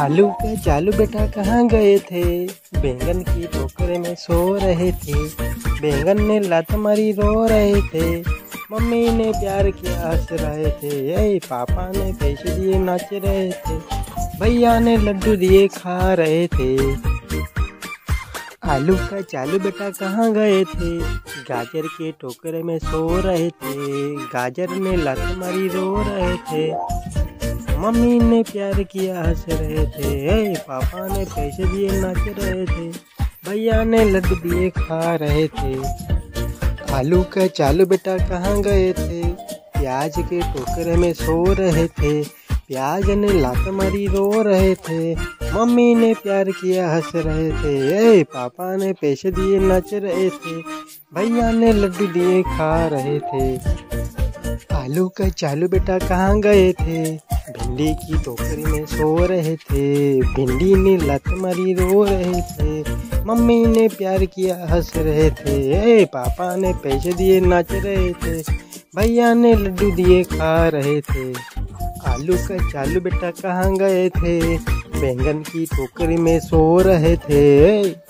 आलू कचालू बेटा कहाँ गए थे? बैंगन की टोकरे में सो रहे थे। बैंगन ने लात मारी रो रहे थे। मम्मी ने प्यार के आस रहे थे। ये पापा ने पैसे दिए नाच रहे थे। भैया ने लड्डू दिए खा रहे थे। आलू कचालू बेटा कहाँ गए थे? गाजर के टोकरे में सो रहे थे। गाजर ने लात मारी रो रहे थे। मम्मी ने प्यार किया हंस रहे थे। पापा ने पैसे दिए नाच रहे थे। भैया ने लड्डू दिए खा रहे थे। आलू कचालू बेटा कहाँ गए थे? प्याज के टोकरे में सो रहे थे। प्याज ने लात मारी रो रहे थे। मम्मी ने प्यार किया हंस रहे थे। पापा ने पैसे दिए नाच रहे थे। भैया ने लड्डू दिए खा रहे थे। आलू कचालू बेटा कहाँ गए थे? भिंडी की टोकरी में सो रहे थे। भिंडी ने लात मारी रो रहे थे। मम्मी ने प्यार किया हंस रहे थे। पापा ने पैसे दिए नाच रहे थे। भैया ने लड्डू दिए खा रहे थे। आलू कचालू बेटा कहाँ गए थे? बैंगन की टोकरी में सो रहे थे।